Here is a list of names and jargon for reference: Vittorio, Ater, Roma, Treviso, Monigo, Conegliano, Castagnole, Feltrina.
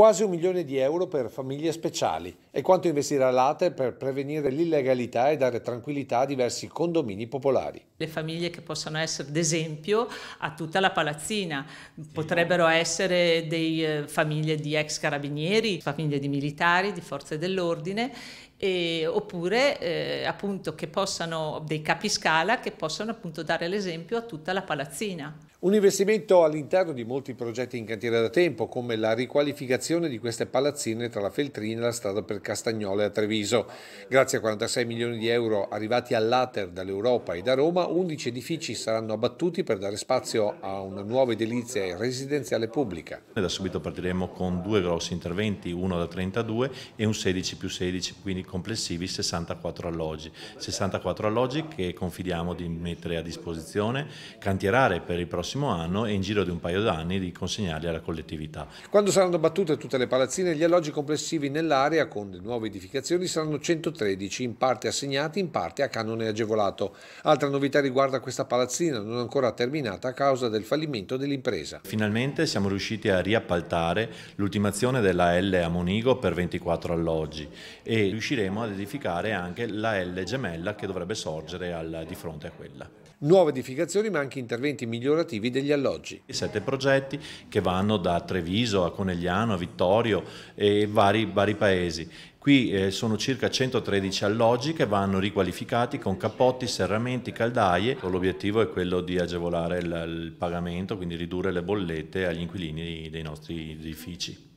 quasi 1 milione di euro per famiglie speciali, è quanto investirà l'Ater per prevenire l'illegalità e dare tranquillità a diversi condomini popolari. Le famiglie che possono essere d'esempio a tutta la palazzina, potrebbero essere delle famiglie di ex carabinieri, famiglie di militari, di forze dell'ordine, oppure appunto che possano, dei capiscala che possono appunto dare l'esempio a tutta la palazzina. Un investimento all'interno di molti progetti in cantiere da tempo, come la riqualificazione di queste palazzine tra la Feltrina e la strada per Castagnole a Treviso. Grazie a 46 milioni di euro arrivati all'Ater dall'Europa e da Roma, 11 edifici saranno abbattuti per dare spazio a una nuova edilizia residenziale pubblica. Da subito partiremo con 2 grossi interventi, uno da 32 e un 16+16, quindi complessivi 64 alloggi. 64 alloggi che confidiamo di mettere a disposizione, cantierare per il prossimo anno e in giro di un paio d'anni di consegnarli alla collettività. Quando saranno abbattute tutte le palazzine, gli alloggi complessivi nell'area con le nuove edificazioni saranno 113, in parte assegnati, in parte a canone agevolato. Altra novità riguarda questa palazzina, non ancora terminata a causa del fallimento dell'impresa. Finalmente siamo riusciti a riappaltare l'ultimazione della L a Monigo per 24 alloggi e riusciremo ad edificare anche la L gemella che dovrebbe sorgere di fronte a quella. Nuove edificazioni ma anche interventi migliorativi degli alloggi. 7 progetti che vanno da Treviso a Conegliano, a Vittorio e vari paesi. Qui sono circa 113 alloggi che vanno riqualificati con cappotti, serramenti, caldaie. L'obiettivo è quello di agevolare il pagamento, quindi ridurre le bollette agli inquilini dei nostri edifici.